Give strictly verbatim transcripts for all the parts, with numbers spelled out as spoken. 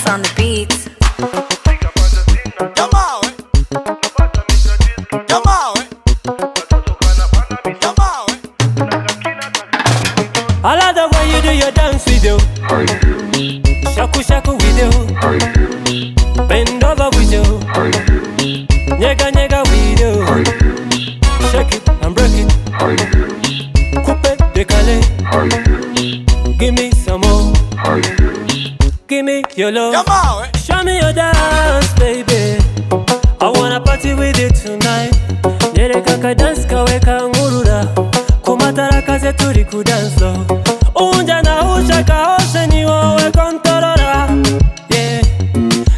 Max on the beat. I love the way you do your dance with you. High heels. Shaku shaku with you. High heels. Bend over with you. High heels. Nyega nyega with you. High heels. Shake it and break it. High heels. Coupe décalé. High heels. Give me some more. High heels. Give me your love. Come on, eh? Show me your dance, baby. I wanna party with you tonight. Nere kaka dance kaweka ngurura. Kumatarakaze turi kudanso unja na ushaka ose ni wowe kontorora. Yeah,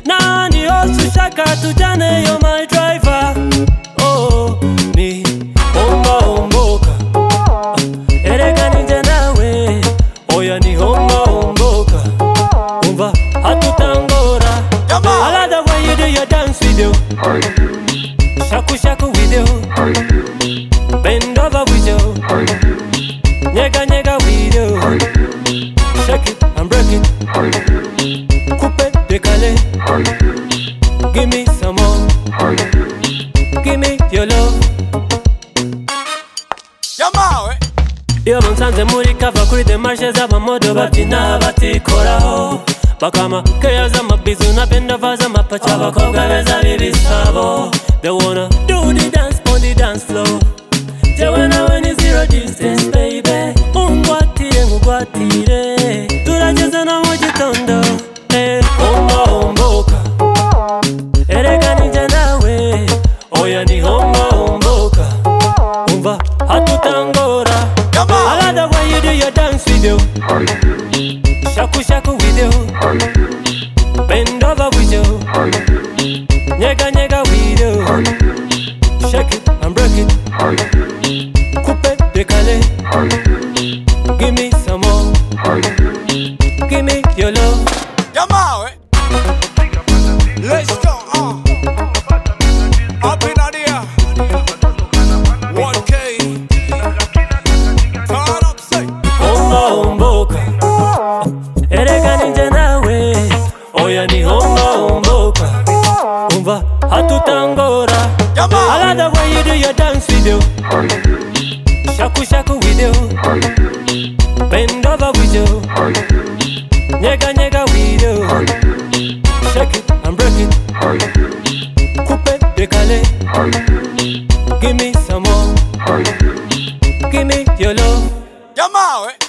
nani osushaka tujane, you're my driver. Oh, mi homba homboka, ereka ninje nawe. Oya ni homba homboka, umva hatutangora. I love the way you do your dance with you. High heels. Shaku shaku with you. High heels. Bend over with you. High heels. Nyega nyega with you. High heels. Shake it and break it. High heels. Coupe décalé. High heels. Give me some more. High heels. Give me your love. Yamawe. Iyo msanze muri kava kuri demarche za bamodo batina batikoraho. Bakama keya za mabizu na benda vaza mapacha bakobwa beza bibisabo. They wanna do the dance on the dance floor. They wanna when you zero distance, baby. Ungwatire, ngwatire. Turacheza na mujitondo. Eh, homba homboka. Ereka ninja nawe. Oya ni homba homboka. Umba hatutangora. I love the way you do your dance with you. High heels. Shaku shaku with you. High heels. Bend over with you. High heels. Nyega nyega with you. High heels. Shake it and break it. High heels. Coupe décalé. High heels. Give me some more. High heels. Give me your love. Yamawe. Let's go. Uh. Up in the air. one K. Turn up, say. Homba homboka. Ereka ninje nawe. Oya ni homba homboka. Umva hatutangora. I love the way you do your dance with you. High heels. Shaku shaku with you. High heels. Bend over with you. High heels. Nyega nyega with you. High heels. Shake it and break it. High heels. Coupe décalé. High heels. Give me some more. High heels. Give me your love. Yamawe.